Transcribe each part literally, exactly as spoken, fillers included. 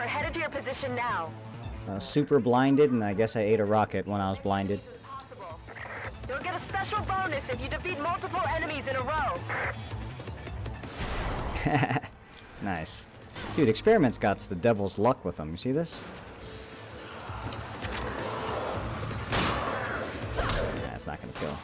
We're headed to your position now. I was super blinded, and I guess I ate a rocket when I was blinded. You'll get a special bonus if you defeat multiple enemies in a row. Nice. Dude, experiments got the devil's luck with them. You see this? Nah, it's not gonna kill.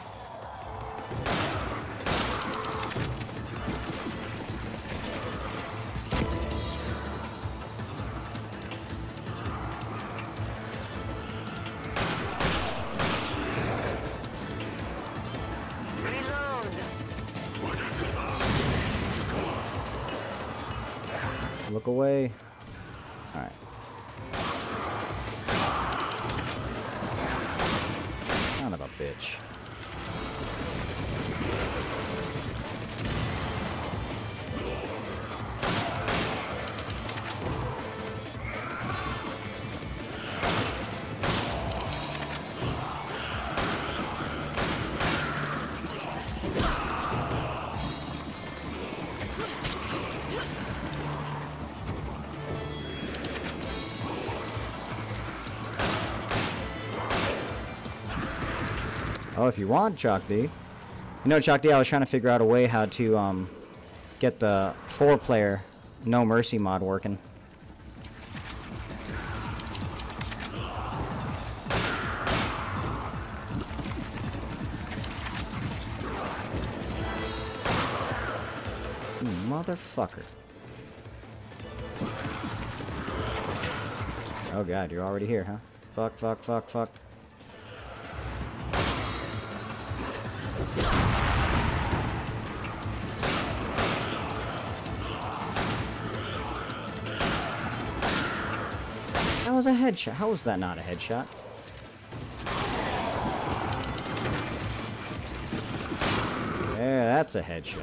Look away. All right. Son of a bitch. Oh, if you want, Chalkdee. You know, Chalkdee, I was trying to figure out a way how to um, get the four-player No Mercy mod working. You motherfucker. Oh, God, you're already here, huh? Fuck, fuck, fuck, fuck. That was a headshot. How was that not a headshot? There, that's a headshot.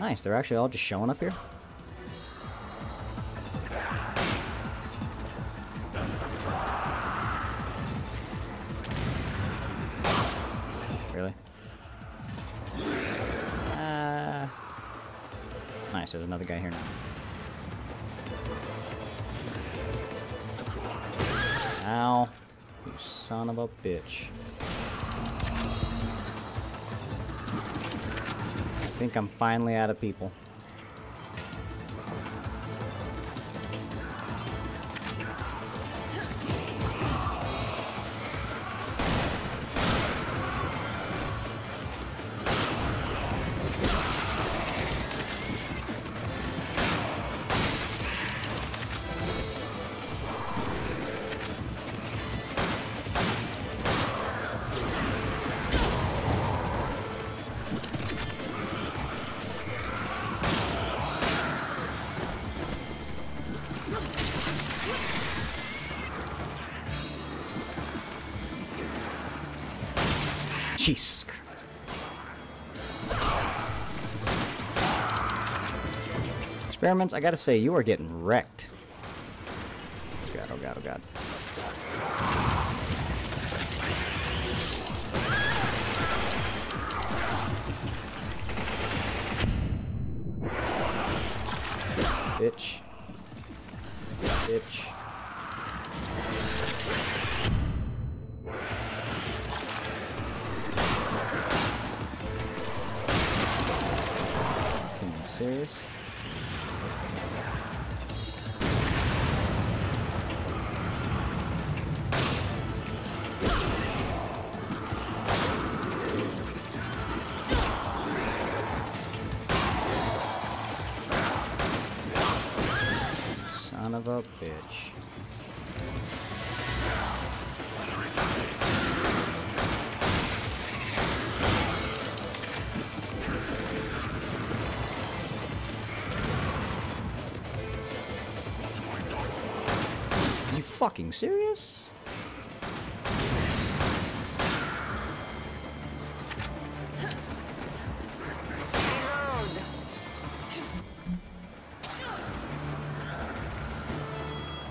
Nice, they're actually all just showing up here. Really? Uh, nice, there's another guy here now. Ow. You son of a bitch. I think I'm finally out of people. Jesus Christ. Experiments, I gotta say, you are getting wrecked. Oh god, oh god, oh god. Bitch. Bitch. Serious? Son of a bitch. you fucking serious?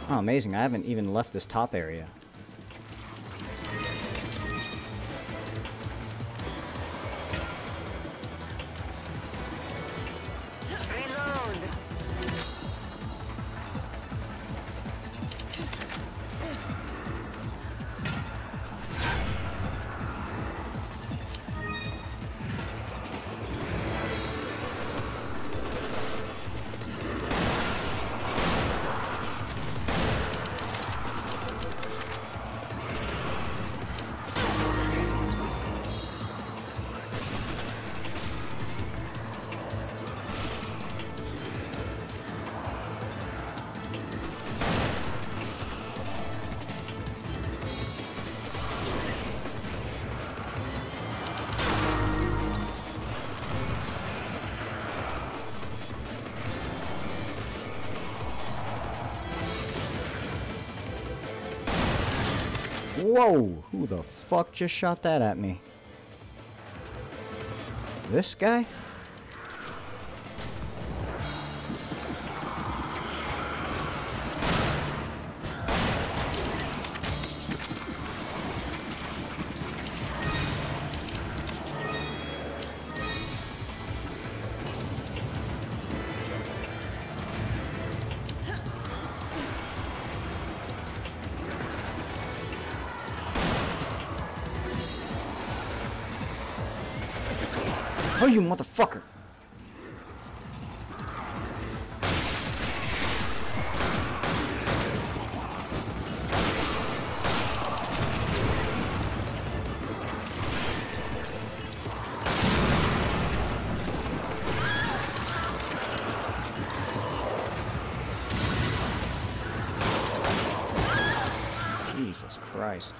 Oh, amazing. I haven't even left this top area. Whoa! Who the fuck just shot that at me? This guy? Oh, you motherfucker! Jesus Christ.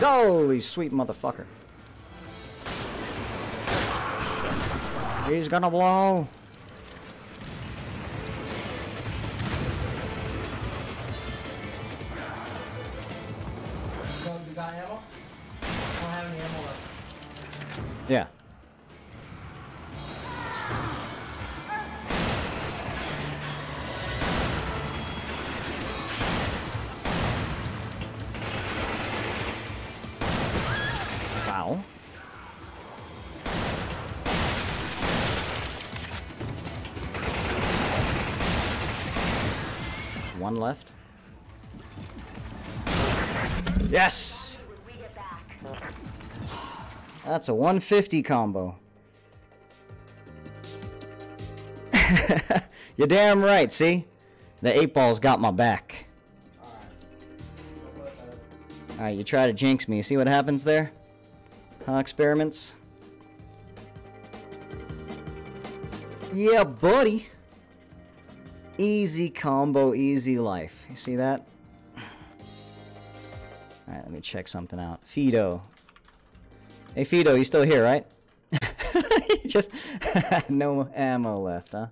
Holy sweet motherfucker. He's gonna blow. You got ammo? I don't have any ammo left. Yeah. One left. Yes! That's a one fifty combo. You're damn right, see? The eight ball's got my back. Alright, you try to jinx me. See what happens there? Huh, experiments? Yeah, buddy! Easy combo, easy life. You see that? Alright, let me check something out. Fido. Hey, Fido, you still here, right? Just no ammo left, huh?